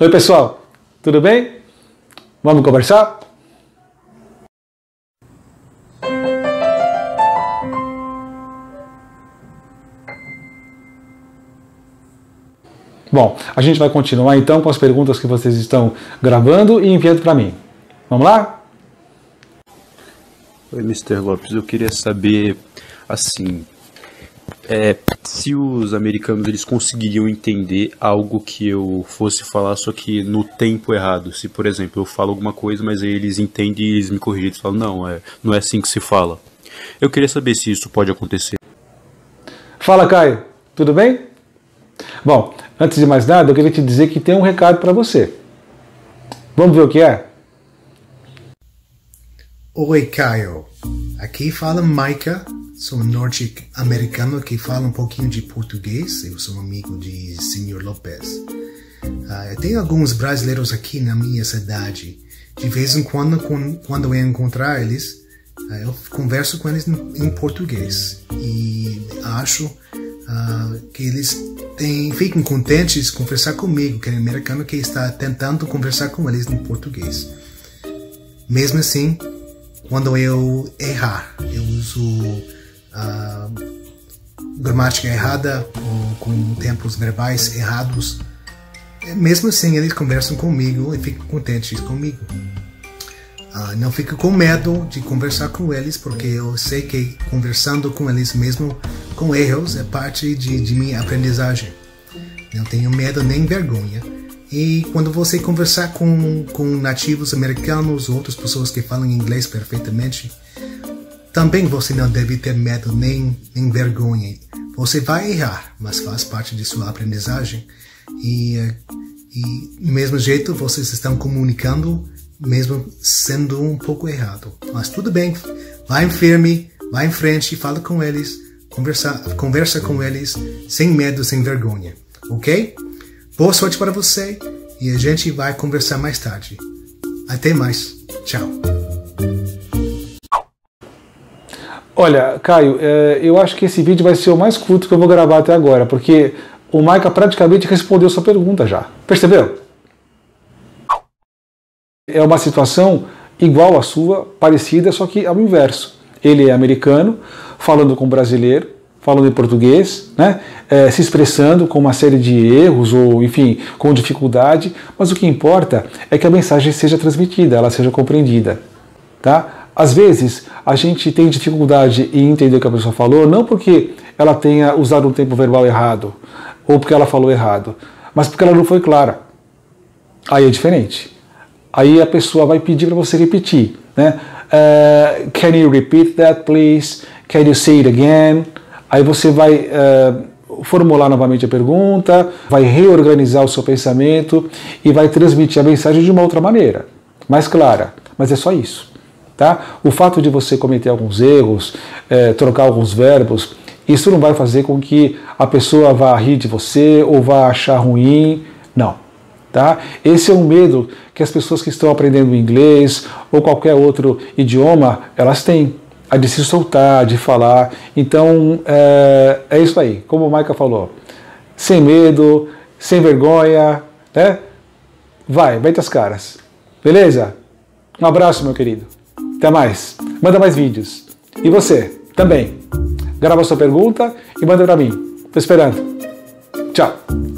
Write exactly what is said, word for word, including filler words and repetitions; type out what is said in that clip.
Oi pessoal, tudo bem? Vamos conversar? Bom, a gente vai continuar então com as perguntas que vocês estão gravando e enviando para mim. Vamos lá? Oi, mister Lopes, eu queria saber, assim, é, se os americanos eles conseguiriam entender algo que eu fosse falar, só que no tempo errado. Se, por exemplo, eu falo alguma coisa, mas eles entendem e eles me corrigem, eles falam, não, é, não é assim que se fala. Eu queria saber se isso pode acontecer. Fala, Caio, tudo bem? Bom, antes de mais nada, eu queria te dizer que tem um recado para você. Vamos ver o que é? Oi, Caio. Aqui fala Micah. Sou um norte-americano que fala um pouquinho de português. Eu sou amigo de senhor Lopes. Uh, eu tenho alguns brasileiros aqui na minha cidade. De vez em quando, quando eu encontrar eles, uh, eu converso com eles em português. E acho uh, que eles... Tem, fiquem contentes de conversar comigo, que é um americano que está tentando conversar com eles em português. Mesmo assim, quando eu errar, eu uso uh, gramática errada ou com tempos verbais errados. Mesmo assim, eles conversam comigo e ficam contentes comigo. Uh, não fico com medo de conversar com eles, porque eu sei que conversando com eles mesmo com erros é parte de, de minha aprendizagem. Não tenho medo nem vergonha. E quando você conversar com, com nativos americanos ou outras pessoas que falam inglês perfeitamente, também você não deve ter medo nem, nem vergonha. Você vai errar, mas faz parte de sua aprendizagem. E, e do mesmo jeito vocês estão comunicando mesmo sendo um pouco errado, mas tudo bem, vai firme, vai em frente, fala com eles, conversa, conversa com eles, sem medo, sem vergonha, ok? Boa sorte para você e a gente vai conversar mais tarde. Até mais, tchau. Olha, Caio, eu acho que esse vídeo vai ser o mais curto que eu vou gravar até agora, porque o Micah praticamente respondeu sua pergunta já, percebeu? É uma situação igual à sua, parecida, só que ao inverso. Ele é americano, falando com brasileiro, falando em português, né? É, se expressando com uma série de erros ou, enfim, com dificuldade, mas o que importa é que a mensagem seja transmitida, ela seja compreendida, tá? Às vezes, a gente tem dificuldade em entender o que a pessoa falou, não porque ela tenha usado um tempo verbal errado, ou porque ela falou errado, mas porque ela não foi clara. Aí é diferente. Aí a pessoa vai pedir para você repetir, né? Uh, can you repeat that, please? Can you say it again? Aí você vai uh, formular novamente a pergunta, vai reorganizar o seu pensamento e vai transmitir a mensagem de uma outra maneira, mais clara. Mas é só isso, tá? O fato de você cometer alguns erros, eh, trocar alguns verbos, isso não vai fazer com que a pessoa vá rir de você ou vá achar ruim, não. Tá? Esse é um medo que as pessoas que estão aprendendo inglês ou qualquer outro idioma, elas têm, a de se soltar, de falar. Então, é, é isso aí, como o Micah falou, sem medo, sem vergonha, né? Vai, mete as caras. Beleza? Um abraço, meu querido. Até mais. Manda mais vídeos. E você, também. Grava sua pergunta e manda pra mim. Tô esperando. Tchau.